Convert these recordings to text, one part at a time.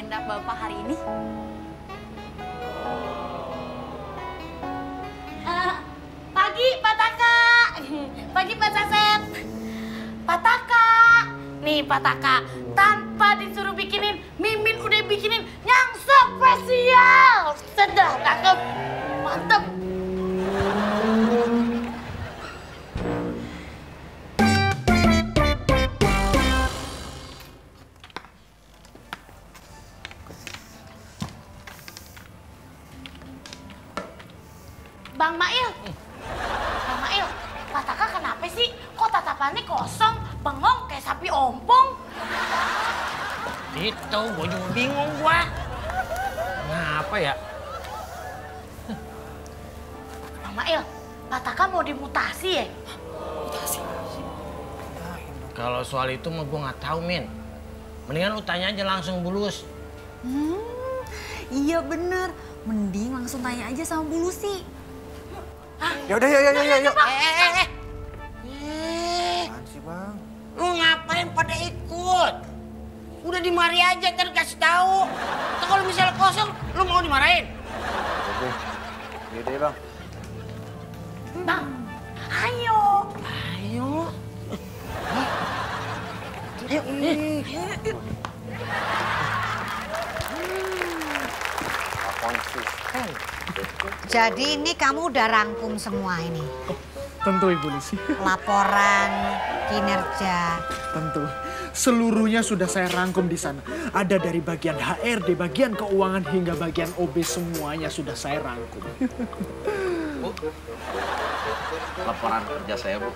agenda Bapak hari ini? Pagi, Pak Taka. Pagi, Pak Saset. Pak Taka. Nih, Pak Taka. Tanpa disuruh bikinin, Mimin udah bikinin yang spesial. Sedah, cakep. Mantep. Bang Ma'il, Pak Taka kenapa sih? Kok tatapannya kosong, bengong kayak sapi ompong? Itu, gue juga bingung gua. Kenapa ya? Bang Ma'il, Pak Taka mau dimutasi ya? Mutasi? Kalau soal itu mah gue nggak tahu, Min. Mendingan lu tanya aja langsung Bulus. Iya bener, mending langsung tanya aja sama Bu Lusi. Yaudah, yuk. Apaan sih, Bang? Lu ngapain pada ikut? Udah dimari aja, ntar kasih tahu. Atau kalau misalnya kosong, lu mau dimarahin? Oke, yaudah ya, Bang. Bang, ayo. Ayo. Konsisten. Jadi ini kamu udah rangkum semua ini? Tentu, Ibu Lusi. Laporan, kinerja. Tentu. Seluruhnya sudah saya rangkum di sana. Ada dari bagian HRD, bagian keuangan, hingga bagian OB, semuanya sudah saya rangkum. Bu, laporan kerja saya, Bu.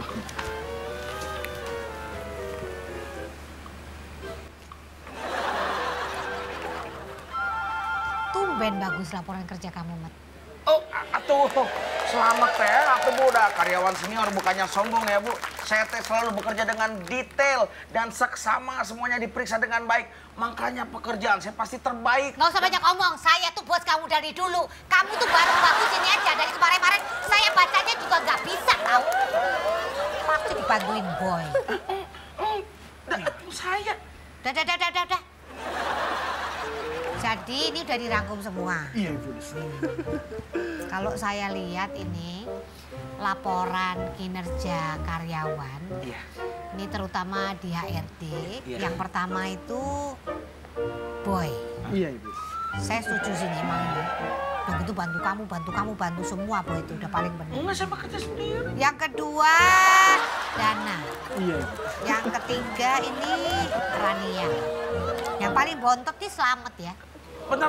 Ben bagus laporan kerja kamu, Mat. Oh, atuh. Selamat ya, atuh Bu. Udah karyawan senior, bukannya sombong ya, Bu. Saya teh selalu bekerja dengan detail dan seksama, semuanya diperiksa dengan baik. Makanya pekerjaan saya pasti terbaik. Nggak usah banyak omong, saya tuh bos kamu dari dulu. Kamu tuh baru bagus ini aja, dari kemarin-kemarin saya bacanya juga nggak bisa, tahu. Pasti dibantuin boy. Saya. Udah. Jadi ini udah dirangkum semua. Iya, Ibu Lusi. Kalau saya lihat ini laporan kinerja karyawan. Iya. Ini terutama di HRD. Iya. Yang pertama itu Boy. Iya, Ibu. Saya setuju sih emang ini. Begitu bantu kamu semua Boy itu udah paling benar. Enggak, saya kerja sendiri. Yang kedua Dana. Iya. Yang ketiga ini Rania. Yang paling bontot sih Selamat ya. Bentar.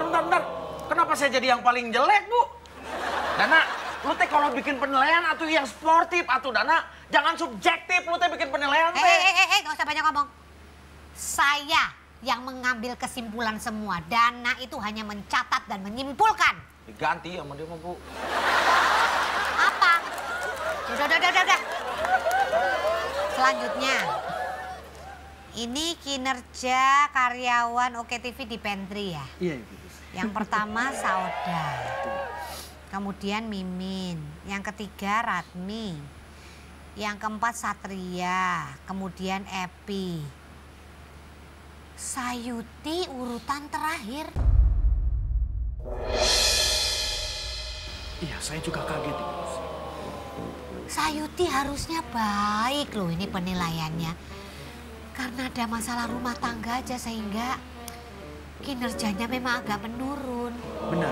Kenapa saya jadi yang paling jelek, Bu? Dana, lu teh kalau bikin penilaian atau yang sportif atau Dana, jangan subjektif, lu teh bikin penilaian teh. Nggak usah banyak ngomong. Saya yang mengambil kesimpulan semua. Dana itu hanya mencatat dan menyimpulkan. Diganti sama dia, Bu. Apa? Udah. Selanjutnya. Ini kinerja karyawan OK TV di pantry ya? Iya, Ibu. Yang pertama Sauda, kemudian Mimin, yang ketiga Ratmi, yang keempat Satria, kemudian Epi. Sayuti urutan terakhir. Iya, saya juga kaget, Ibu. Sayuti harusnya baik loh ini penilaiannya. Karena ada masalah rumah tangga aja sehingga kinerjanya memang agak menurun. Benar.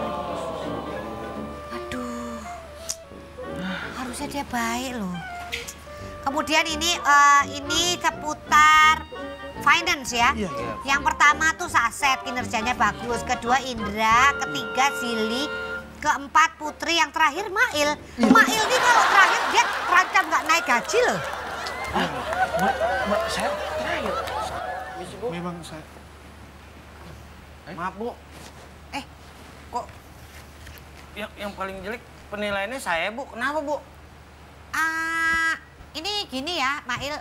Aduh, harusnya dia baik loh. Kemudian ini seputar finance ya. Iya. Yang pertama tuh Saset, kinerjanya bagus. Kedua Indra, ketiga Sili, keempat Putri, yang terakhir Ma'il. Iya. Ma'il nih kalau terakhir dia terancam nggak naik gaji loh. Saya terakhir. Memang saya. Maaf, Bu. Kok yang paling jelek penilaiannya saya, Bu? Kenapa, Bu? Ini gini ya, Ma'il.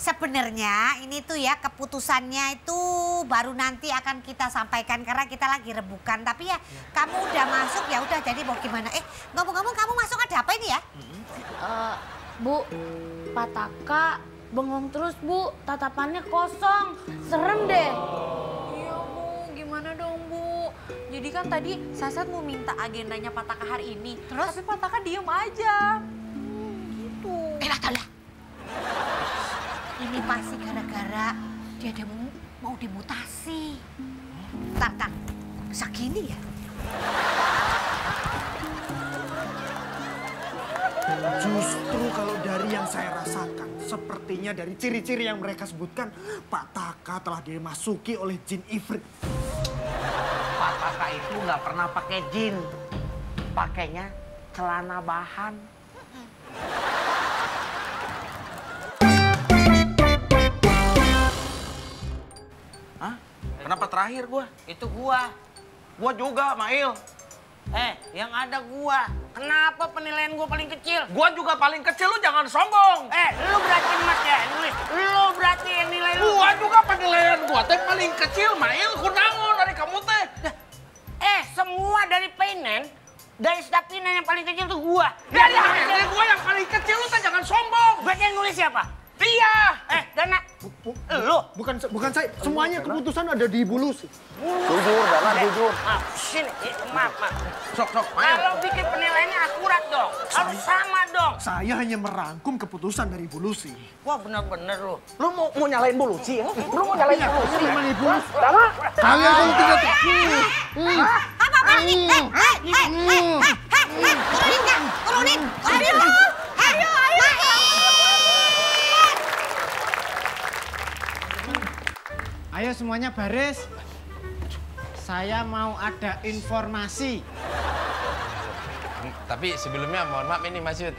Sebenarnya ini tuh ya keputusannya itu baru nanti akan kita sampaikan karena kita lagi rebukan. Tapi ya kamu udah masuk ya udah, jadi mau gimana? Ngomong-ngomong kamu masuk ada apa ini ya? Bu, Pak Taka bengong terus, Bu. Tatapannya kosong. Serem deh. Iya, Bu. Jadi kan tadi Sasat mau minta agendanya Pak Taka hari ini. Terus? Tapi Pak Taka diem aja. Gitu. Elah. Ini pasti gara-gara dia ada mau dimutasi. Bentar. Bisa gini ya? Justru kalau dari yang saya rasakan, sepertinya dari ciri-ciri yang mereka sebutkan, Pak Taka telah dimasuki oleh jin ifrit. Pak Taka itu nggak pernah pakai jin, pakainya celana bahan. Hah? Kenapa terakhir gua? Itu gua. Gua juga, Ma'il. Yang ada gua. Kenapa penilaian gua paling kecil? Gua juga paling kecil, lu jangan sombong. Lu berarti mas ya, nulis. Lu berarti yang nilai lu. Gua juga penilaian gua teh paling kecil, Ma'il. Kunaon dari kamu teh. Semua dari penen, dari staf penen yang paling kecil tuh gua. Dari akhirnya gua yang paling kecil, lu teh jangan sombong. Berarti yang nulis siapa? Iya. Dana. Lu. Bukan saya. Semuanya keputusan ada di Ibu Lusi. Jujur, Dana, jujur. Maaf, sini. Maaf. Sok. Kalau bikin penilaiannya akurat dong. Harus sama dong. Saya hanya merangkum keputusan dari Ibu Lusi. Wah, benar-benar lu. Lu mau nyalain Ibu Lusi ya? Lu mau nyalain Ibu Lusi? Dana. Kalian kalau tidak teguh. Apa sih? Turunin. Ayo semuanya baris. Saya mau ada informasi. Tapi sebelumnya mohon maaf ini Mas Yud.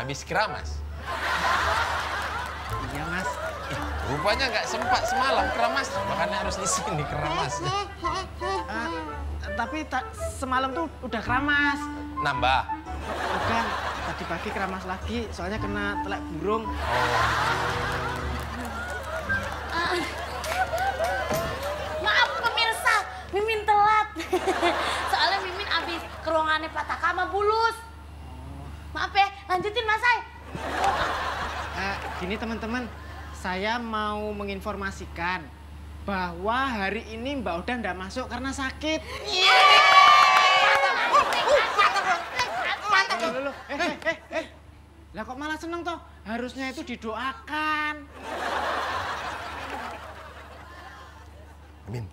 Habis kram, Mas. Iya, Mas. Rupanya nggak sempat semalam kram, Mas. Makanya harus di sini kram, Mas. Tapi semalam tuh udah kram, Mas. Nambah? Bukan. Tadi pagi kram, Mas lagi. Soalnya kena telek burung. Mimin telat, soalnya Mimin abis ke ruangannya Pak Taka sama Bulus. Maaf ya, lanjutin Mas Ay. Gini teman-teman, saya mau menginformasikan bahwa hari ini Mbak Oda nggak masuk karena sakit. Mantap. Lah kok malah seneng toh? Harusnya itu didoakan. Amin.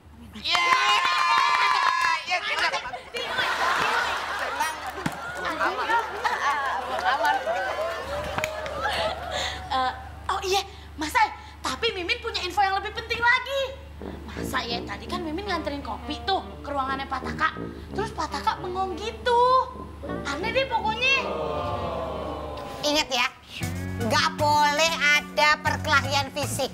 Mas Ay, tapi Mimin punya info yang lebih penting lagi. Mas Ay, tadi kan Mimin nganterin kopi tuh ke ruangannya Pak Taka. Terus Pak Taka bengong gitu. Aneh deh pokoknya. Ingat ya, nggak boleh ada perkelahian fisik.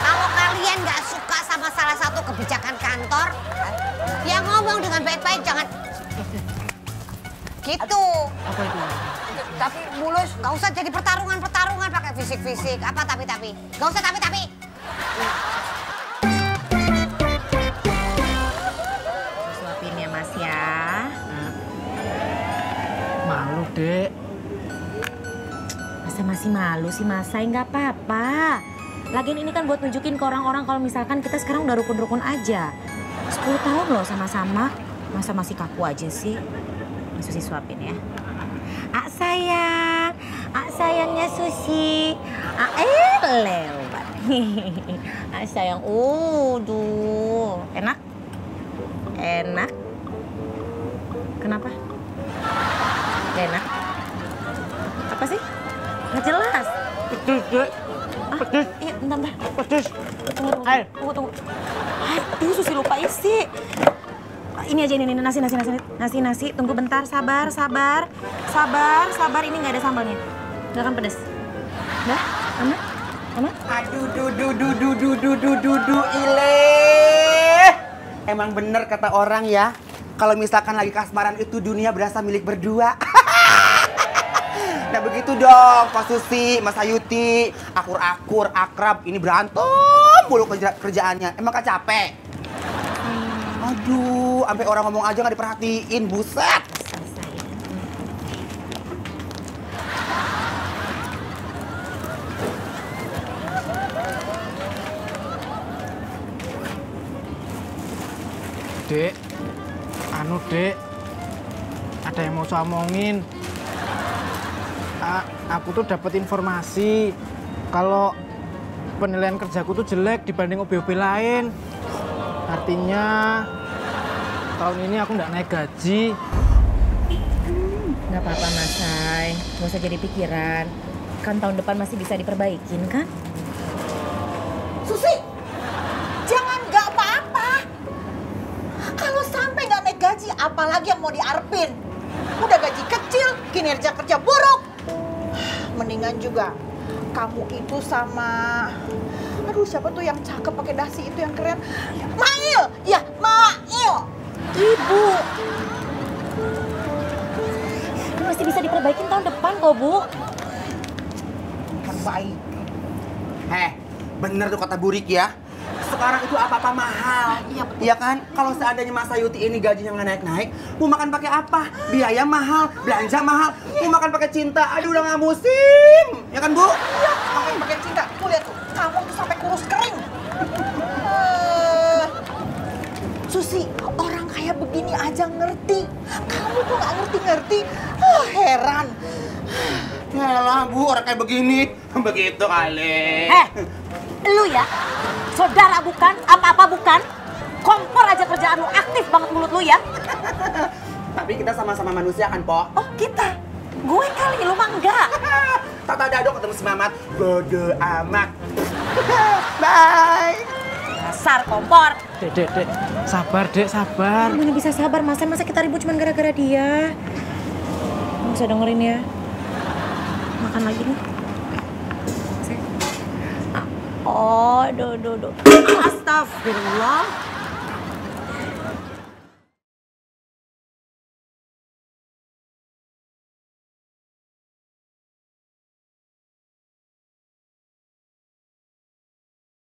Kalau kalian nggak suka sama salah satu kebijakan kantor, dia ngomong dengan baik-baik, jangan gitu. Apa itu? Tapi Mulus, nggak usah jadi pertarungan pakai fisik-fisik. Apa tapi? Nggak usah tapi. Suapin ya Mas ya. Malu Dek. Masa masih malu sih Mas? Saya nggak apa-apa. Lagian ini kan buat nunjukin ke orang-orang kalau misalkan kita sekarang udah rukun-rukun aja. 10 tahun loh sama-sama. Masa masih kaku aja sih? Mas Susi suapin ya. Ak sayangnya Susi. Lewat. Ak sayang, aduh. Enak. Kenapa? Enak. Apa sih? Nggak jelas. Pedes. Iya, bentar. Pedes. Tunggu. Aduh, Susi lupa isi. Ini aja, ini nasi. Tunggu bentar, sabar. Ini nggak ada sambalnya. Nggak akan pedes. Dah, aman? Aduh, ileh. Emang bener kata orang ya, kalau misalkan lagi kasmaran itu dunia berasa milik berdua. Nah begitu dong, Mas Susi, Mas Ayuti, akur-akur, akrab, ini berantem mulu kerjaannya. Emang gak capek? Aduh, sampai orang ngomong aja gak diperhatiin, buset. Dek, anu Dek, ada yang mau saya omongin. Aku tuh dapat informasi kalau penilaian kerjaku tuh jelek dibanding OB-OB lain. Artinya tahun ini aku nggak naik gaji. Nggak apa-apa Mas Ay, nggak usah jadi pikiran. Kan tahun depan masih bisa diperbaikin kan? Susi, jangan nggak apa-apa. Kalau sampai nggak naik gaji, apalagi yang mau diarepin? Udah gaji kecil, kinerja kerja buruk. Mendingan juga kamu itu sama, aduh siapa tuh yang cakep pakai dasi itu yang keren? Ma'il, ya Ma'il, Ibu. Masih bisa diperbaikin tahun depan kok, Bu. Perbaik. Heh, bener tuh kata Burik ya. Sekarang itu apa-apa mahal. Iya, betul. Iya kan? Kalau seandainya Mas Ayuti ini gajinya nggak naik-naik, mau makan pakai apa? Biaya mahal, belanja mahal, mau makan pakai cinta. Aduh, udah nggak musim. Ya kan, Bu? Iya, makan pakai cinta. Tuh, lihat tuh. Kamu tuh sampai kurus kering. Susi, orang kayak begini aja ngerti. Kamu kok nggak ngerti-ngerti? Heran. Yalah Bu, orang kayak begini. Begitu kali. Eh, lu ya? Saudara bukan? Apa-apa bukan? Kompor aja kerjaan lu, aktif banget mulut lu ya. Tapi kita sama-sama manusia kan, Po? Oh, kita? Gue kali, lu mah enggak. Tata dado ketemu si Mamat. Bodoh amat. Bye. Dasar kompor. Dek, sabar. Mana bisa sabar, masa kita ribut cuma gara-gara dia. Nggak usah dengerin ya. Makan lagi nih. Oh, aduh. Astagfirullah.